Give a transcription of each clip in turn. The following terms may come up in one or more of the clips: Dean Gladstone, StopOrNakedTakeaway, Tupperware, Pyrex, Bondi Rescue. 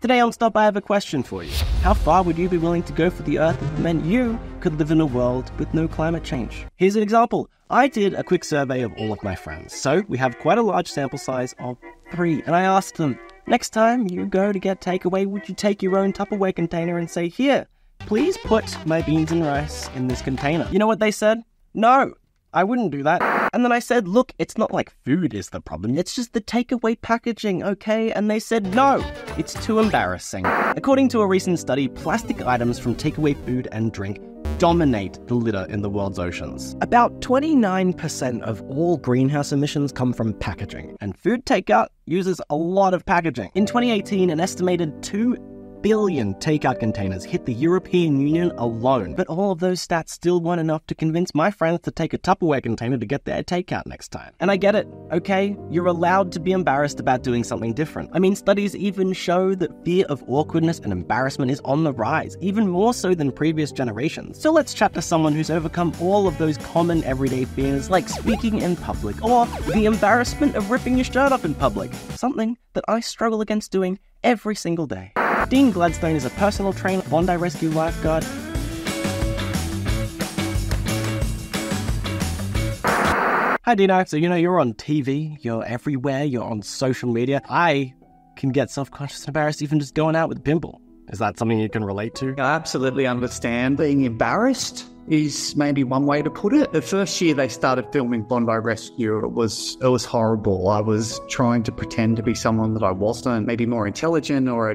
Today on Stop, I have a question for you. How far would you be willing to go for the Earth if it meant you could live in a world with no climate change? Here's an example. I did a quick survey of all of my friends, so we have quite a large sample size of 3, and I asked them, next time you go to get takeaway, would you take your own Tupperware container and say, here, please put my beans and rice in this container? You know what they said? No, I wouldn't do that. And then I said, look, it's not like food is the problem. It's just the takeaway packaging, okay? And they said, no, it's too embarrassing. According to a recent study, plastic items from takeaway food and drink dominate the litter in the world's oceans. About 29% of all greenhouse emissions come from packaging, and food takeout uses a lot of packaging. In 2018, an estimated 2 billion takeout containers hit the European Union alone. But all of those stats still weren't enough to convince my friends to take a Tupperware container to get their takeout next time. And I get it, okay? You're allowed to be embarrassed about doing something different. I mean, studies even show that fear of awkwardness and embarrassment is on the rise, even more so than previous generations. So let's chat to someone who's overcome all of those common everyday fears, like speaking in public or the embarrassment of ripping your shirt off in public, something that I struggle against doing every single day. Dean Gladstone is a personal trainer, Bondi Rescue lifeguard, Hi Dino, so you know you're on TV, you're everywhere, you're on social media. I can get self-conscious and embarrassed even just going out with a pimple. Is that something you can relate to? I absolutely understand. Being embarrassed is maybe one way to put it. The first year they started filming Bondi Rescue, it was horrible. I was trying to pretend to be someone that I wasn't, maybe more intelligent, or I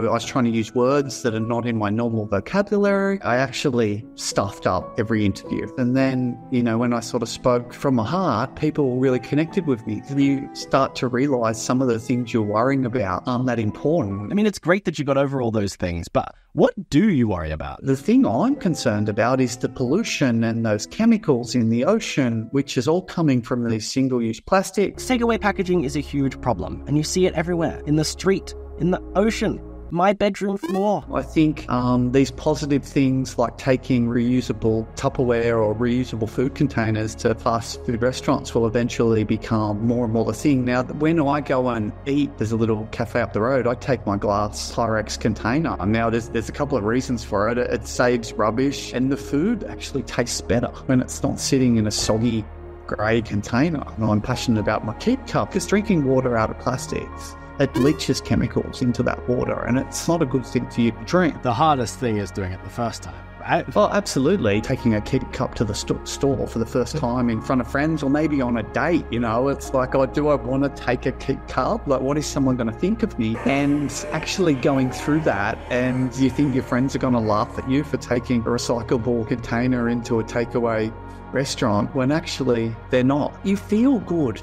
was trying to use words that are not in my normal vocabulary. I actually stuffed up every interview. And then, when I sort of spoke from my heart, people really connected with me. You start to realize some of the things you're worrying about aren't that important. I mean, it's great that you got over all those things, but what do you worry about? The thing I'm concerned about is the pollution and those chemicals in the ocean, which is all coming from these single-use plastics. Takeaway packaging is a huge problem, and you see it everywhere, in the street, in the ocean, my bedroom floor. I think these positive things like taking reusable Tupperware or reusable food containers to fast food restaurants will eventually become more and more the thing. Now, when I go and eat, there's a little cafe up the road, I take my glass Pyrex container. Now, there's a couple of reasons for it. It saves rubbish, and the food actually tastes better when it's not sitting in a soggy grey container. And I'm passionate about my keep cup, because drinking water out of plastics, it leaches chemicals into that water, and it's not a good thing for you to drink. The hardest thing is doing it the first time, right? Well, absolutely. Taking a keep cup to the store for the first time in front of friends, or maybe on a date, it's like, oh, do I want to take a keep cup? Like, what is someone going to think of me? And actually going through that, and you think your friends are going to laugh at you for taking a recyclable container into a takeaway restaurant, when actually they're not. You feel good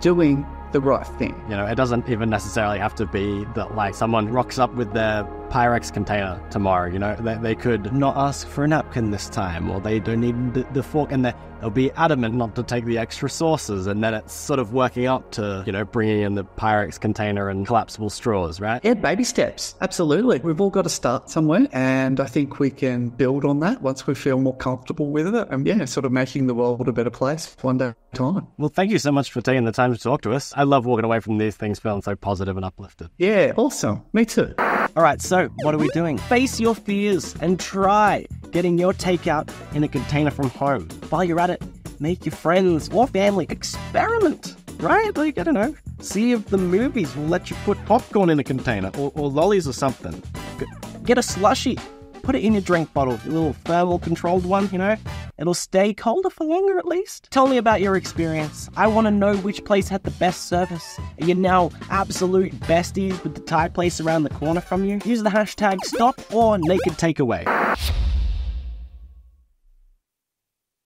doing the right thing. It doesn't even necessarily have to be that, like, someone rocks up with their Pyrex container tomorrow. They could not ask for a napkin this time, or they don't need the fork, and they'll be adamant not to take the extra sauces, and then it's sort of working up to, bringing in the Pyrex container and collapsible straws, right? Yeah, baby steps. Absolutely. We've all got to start somewhere, and I think we can build on that once we feel more comfortable with it, and sort of making the world a better place one day at a time. Well, thank you so much for taking the time to talk to us. I love walking away from these things feeling so positive and uplifted. Yeah, awesome. Me too. All right, so what are we doing? Face your fears and try getting your takeout in a container from home. While you're at it, make your friends or family experiment, right? Like, I don't know, see if the movies will let you put popcorn in a container, or lollies or something. Get a slushie, put it in your drink bottle, your little thermal controlled one, It'll stay colder for longer, at least. Tell me about your experience. I want to know which place had the best service. Are you now absolute besties with the Thai place around the corner from you? Use the hashtag StopOrNakedTakeaway.